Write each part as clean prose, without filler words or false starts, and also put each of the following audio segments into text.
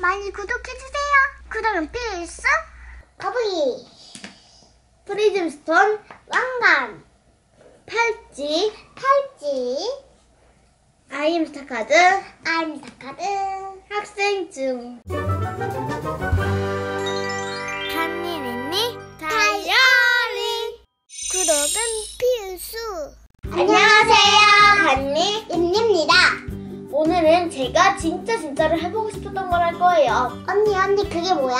많이 구독해주세요. 구독은 필수! 가보기! 프리즘스톤 왕관! 팔찌! 아이엠스타카드! 학생증! 간니&닌니 다이어리! 구독은 필수! 안녕하세요! 간니&닌니입니다. 오늘은 제가 진짜로 해보고 싶었던 걸 할 거예요. 언니 그게 뭐야?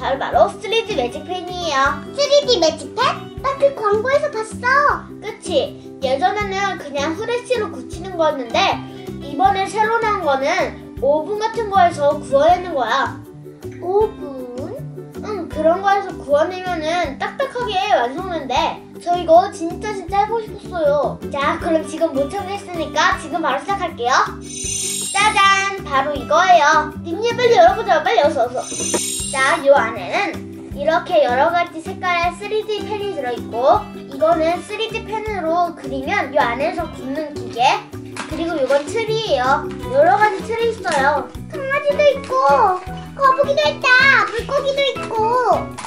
바로 3D 매직펜이에요. 3D 매직펜? 나 그 광고에서 봤어. 그치? 예전에는 그냥 후레쉬로 굳히는 거였는데 이번에 새로 나온 거는 오븐 같은 거에서 구워내는 거야. 오븐? 응, 그런 거에서 구워내면은 딱딱하게 완성된대. 저 이거 진짜 해보고 싶었어요. 자, 그럼 지금 못 참겠으니까 지금 바로 시작할게요. 짜잔! 바로 이거예요. 닌니야, 빨리 열어보자. 빨리 어서. 자, 요 안에는 이렇게 여러가지 색깔의 3D 펜이 들어있고, 이거는 3D 펜으로 그리면 요 안에서 굳는 기계, 그리고 요건 틀이에요. 여러가지 틀이 있어요. 강아지도 있고 거북이도 있다! 물고기도 있고!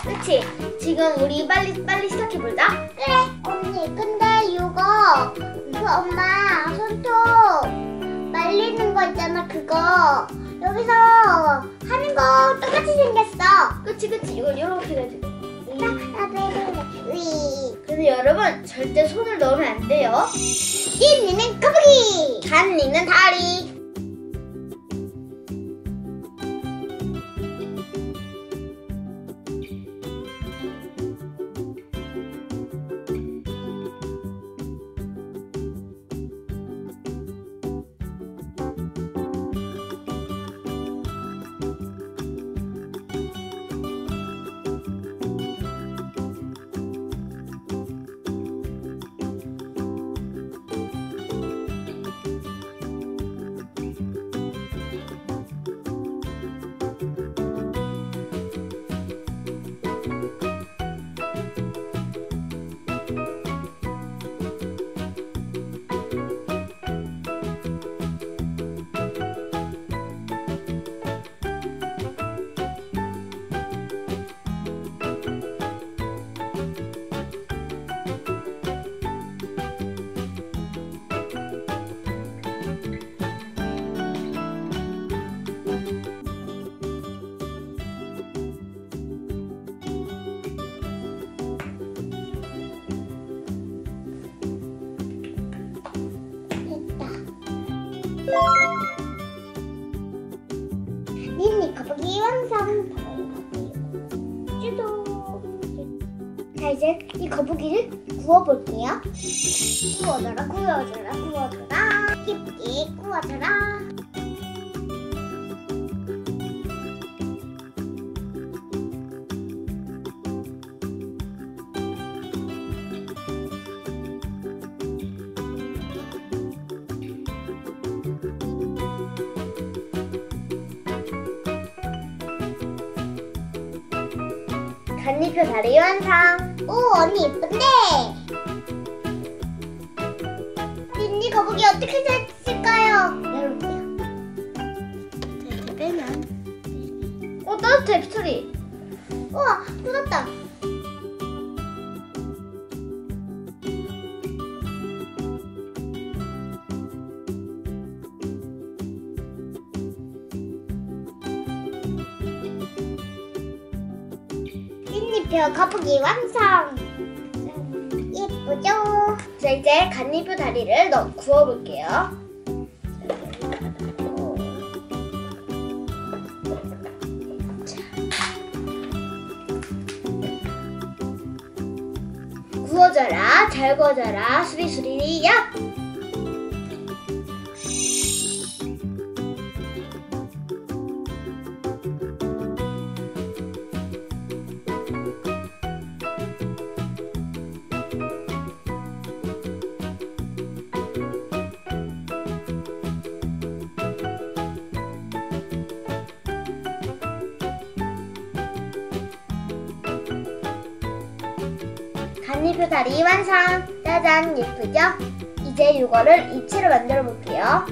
그치? 지금 우리 빨리 시작해볼까? 그래! 언니, 근데 이거 그 엄마 손톱 말리는 거 있잖아, 그거 여기서 하는 거 똑같이 생겼어! 그치, 이걸 이렇게 해야지. 근데 여러분, 절대 손을 넣으면 안 돼요. 닌니는 거북이! 간니는 다리! 닌니 거북이 완성! 쭈둥! 자, 이제 이 거북이를 구워볼게요. 구워줘라 깊게 구워줘라. 간니표 다리 완성! 오, 언니 예쁜데? 닌니 거북이 어떻게 됐을까요? 열어볼게요. 이렇게 빼면 따뜻해, 빗소리! 우와, 굳었다! 닌니표 거북이 완성! 예쁘죠? 자, 이제 간니표 다리를 구워볼게요. 구워져라, 잘 구워져라, 수리수리 얍! 간니표 다리 완성! 짜잔! 예쁘죠? 이제 이거를 입체로 만들어 볼게요.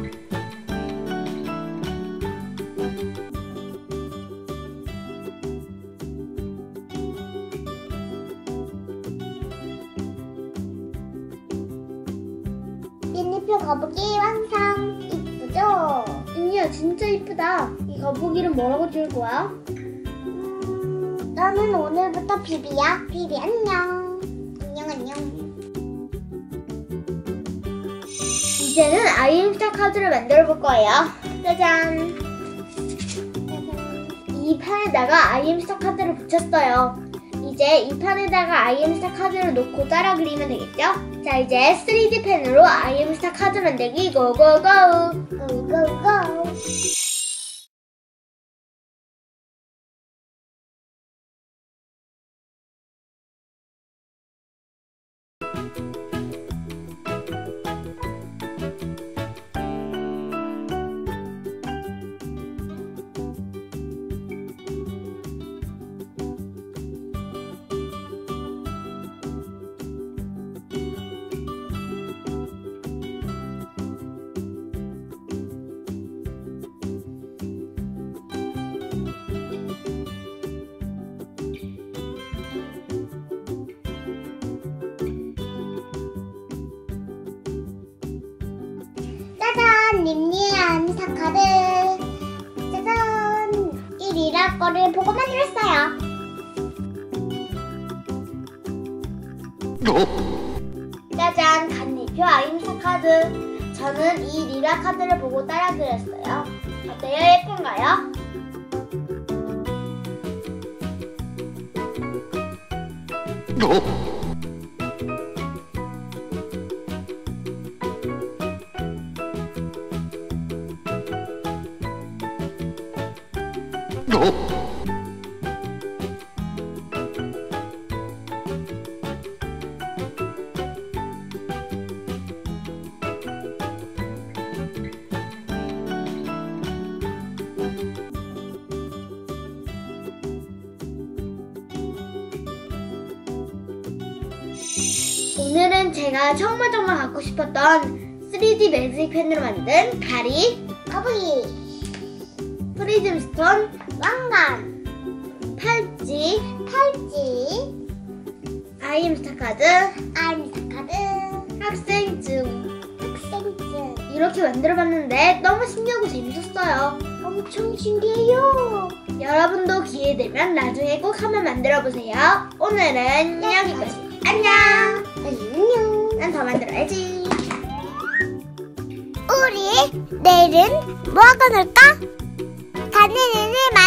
이모 거북이 완성! 이쁘죠? 닌니야 진짜 이쁘다. 이 거북이를 뭐라고 줄 거야? 나는 오늘부터 비비야. 비비 안녕. 안녕 안녕. 이제는 아이엠스타 카드를 만들어 볼 거예요. 짜잔. 이 판에다가 아이엠스타 카드를 붙였어요. 이제 이 판에다가 아이엠스타 카드를 놓고 따라 그리면 되겠죠? 자, 이제 3D 펜으로 아이엠스타 카드 만들기 고고고! 고고고! 짜잔! 닌니 아이엠스타카드! 짜잔! 1이라 거를 보고 만들었어요. 짜잔! 간니표 아이엠스타카드! 저는 이 리라 카드를 보고 따라 그렸어요. 어때요? 예쁜가요? 오늘은 제가 정말 갖고 싶었던 3D 매직펜으로 만든 다리, 거북이, 프리즘스톤, 왕관, 팔찌, 아이엠스타카드, 학생증 이렇게 만들어봤는데 너무 신기하고 재밌었어요. 엄청 신기해요. 여러분도 기회되면 나중에 꼭 한번 만들어보세요. 오늘은 여기까지. 안녕. 안녕. 난 더 만들어야지. 우리 내일은 뭐 하고 놀까? 간니&닌니